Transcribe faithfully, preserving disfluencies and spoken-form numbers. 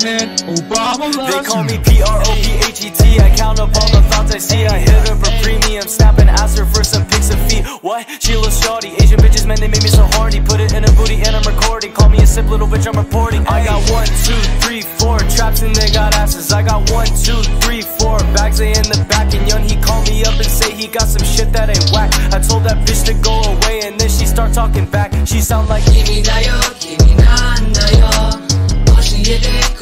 president, Obama loves They call me P R O P H E T. I count up all the thoughts I see. I hit her for premium, snapping, ask her for some pics of feet. What? She looks shawty. Asian bitches, man, they made me so horny. Put it in her booty and I'm recording. Call me a simp, little bitch, I'm reporting. I got one, two, three, four traps and they got asses. I got one, two, three, four bags, they in the back. And young, he called me up and say he got some shit that ain't whack. I told that bitch to go away and then she start talking back. She sound like Kimi Naoki, Kimi Naoki.